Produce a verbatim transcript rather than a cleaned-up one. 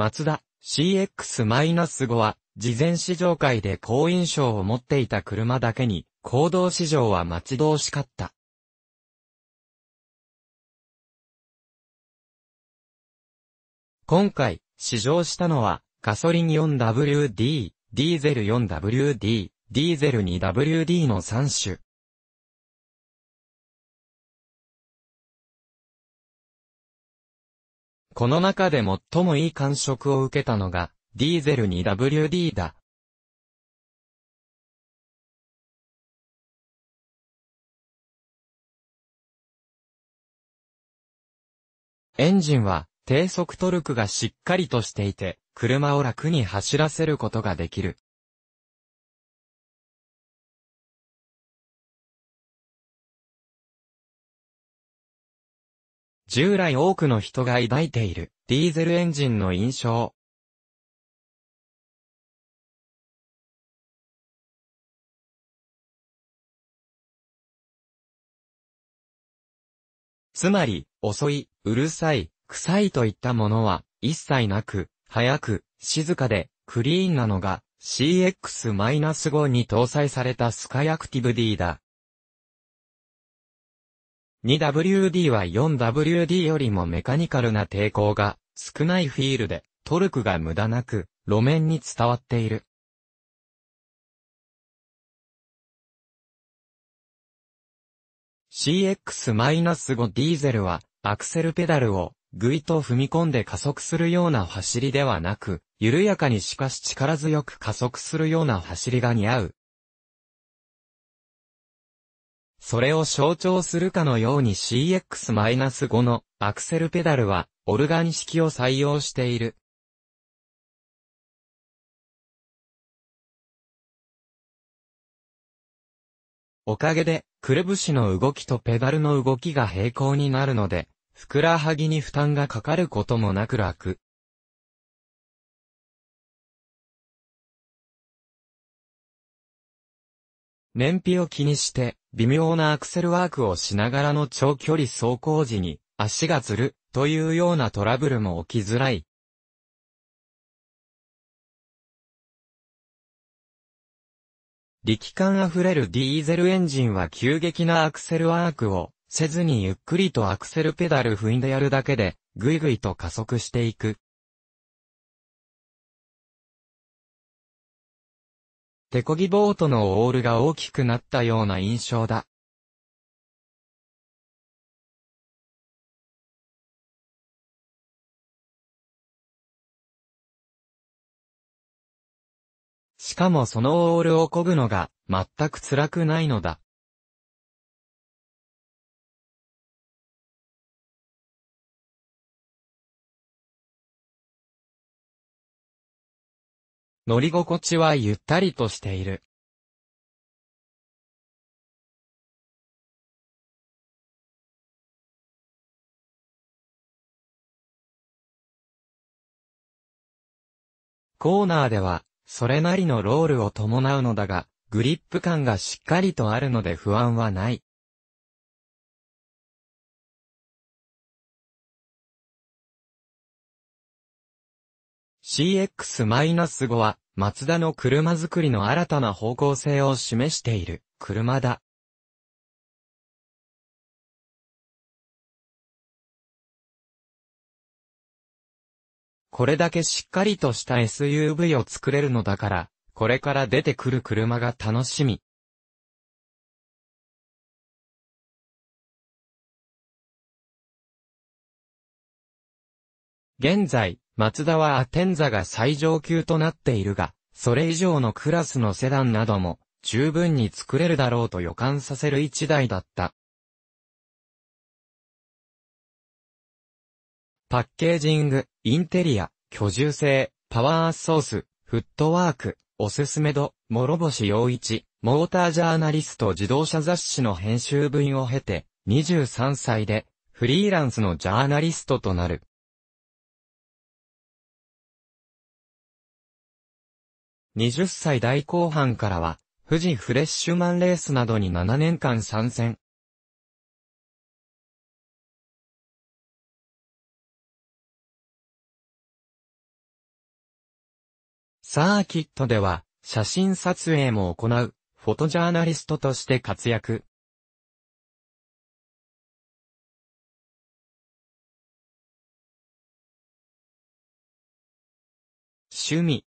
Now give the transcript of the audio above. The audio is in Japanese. マツダ シーエックスファイブ は、事前試乗会で好印象を持っていた車だけに、公道試乗は待ち遠しかった。今回、試乗したのは、ガソリン フォーダブリューディー、ディーゼル フォーダブリューディー、ディーゼル ツーダブリューディー のさん種。この中で最もいい感触を受けたのが、ディーゼル ツーダブリューディー だ。エンジンは、低速トルクがしっかりとしていて、車を楽に走らせることができる。従来多くの人が抱いているディーゼルエンジンの印象。つまり、遅い、うるさい、臭いといったものは一切なく、速く、静かで、クリーンなのが シーエックスファイブ に搭載されたスカイアクティブ D だ。ツーダブリューディー は フォーダブリューディー よりもメカニカルな抵抗が少ないフィールでトルクが無駄なく路面に伝わっている。シーエックスファイブ ディーゼルはアクセルペダルをぐいと踏み込んで加速するような走りではなく、緩やかにしかし力強く加速するような走りが似合う。それを象徴するかのように シーエックスファイブ のアクセルペダルはオルガン式を採用している。おかげで、くるぶしの動きとペダルの動きが平行になるので、ふくらはぎに負担がかかることもなく楽。燃費を気にして、微妙なアクセルワークをしながらの長距離走行時に足がつるというようなトラブルも起きづらい。力感あふれるディーゼルエンジンは急激なアクセルワークをせずにゆっくりとアクセルペダル踏んでやるだけでぐいぐいと加速していく。手漕ぎボートのオールが大きくなったような印象だ。しかもそのオールを漕ぐのが全く辛くないのだ。乗り心地はゆったりとしている。コーナーでは、それなりのロールを伴うのだが、グリップ感がしっかりとあるので不安はない。シーエックスファイブ は、マツダの車作りの新たな方向性を示している車だ。これだけしっかりとした エスユーブイ を作れるのだから、これから出てくる車が楽しみ。現在、マツダはアテンザが最上級となっているが、それ以上のクラスのセダンなども十分に作れるだろうと予感させる一台だった。パッケージング、インテリア、居住性、パワーソース、フットワーク、おすすめ度、諸星陽一、モータージャーナリスト自動車雑誌の編集部員を経て、にじゅうさんさいでフリーランスのジャーナリストとなる。にじゅっさい代後半からは、富士フレッシュマンレースなどにななねんかん参戦。サーキットでは、写真撮影も行う、フォトジャーナリストとして活躍。趣味。